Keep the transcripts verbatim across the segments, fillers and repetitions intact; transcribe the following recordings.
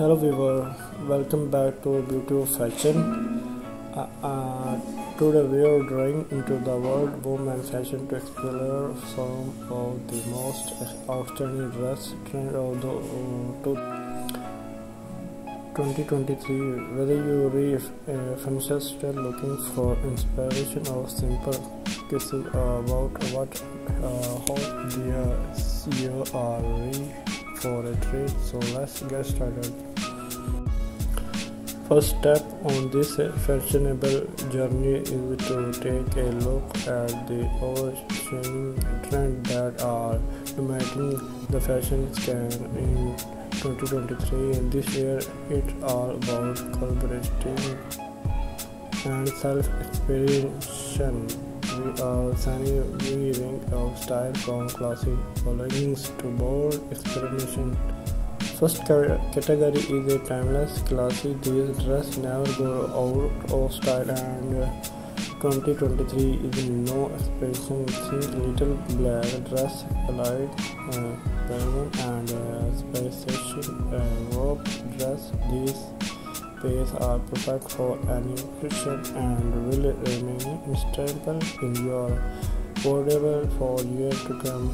Hello viewer, welcome back to Beauty of Fashion. Uh, uh, today we are going into the world women fashion to explore some of the most outstanding dress trend of the uh, twenty twenty-three. Whether you are a feminist looking for inspiration or simple cases about what uh, how the year are ready for a treat, so let's get started. First step on this fashionable journey is to take a look at the overarching trends that are dominating the fashion scene in twenty twenty-three, and this year it's all about collaborating and self-expression. We are seeing a range of style from classic leggings to bold experimentation. First category is a timeless classic. These dress never go out of style, and twenty twenty-three is no expression. See little black dress, light uh, pattern, and uh, spacious uh, rope dress. These These are perfect for any occasion and will remain instantable in your wardrobe for years to come.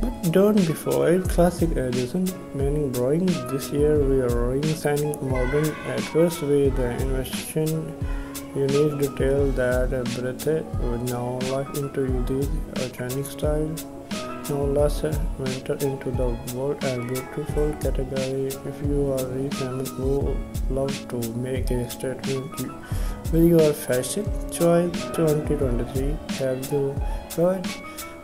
But don't be fooled, classic edition meaning drawing. This year we are signing modern actors with the innovation. You need to tell that breath would now life into this iconic style. Now let's venture into the bold and beautiful category. If you are rich and who love to make a statement with your fashion choice, twenty twenty-three have you tried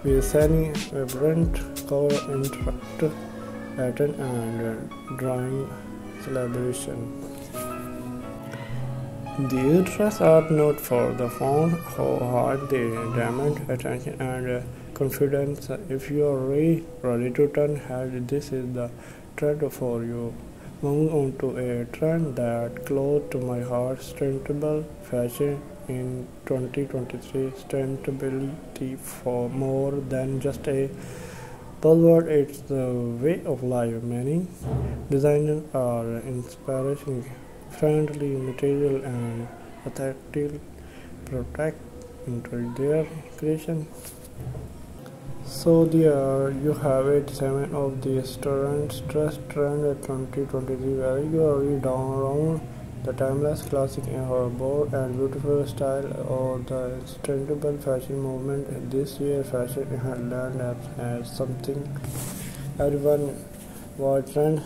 with selling vibrant cover interactive pattern and drawing collaboration. These dresses are not for the fond, how hard they demand attention and confidence. If you are really ready to turn head, this is the trend for you. Moving on to a trend that close to my heart, sustainable fashion in twenty twenty-three. Sustainability for more than just a buzzword, it's the way of life. Many designers are inspiring friendly material and aesthetic protect into their creation. So there you have it, seven of the students dress trend twenty twenty-three, where you are down around the timeless classic in her bold and beautiful style of the sustainable fashion movement. This year fashion in her land as something everyone was trend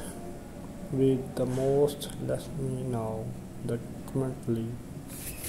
with the most. Let me know the comment, please.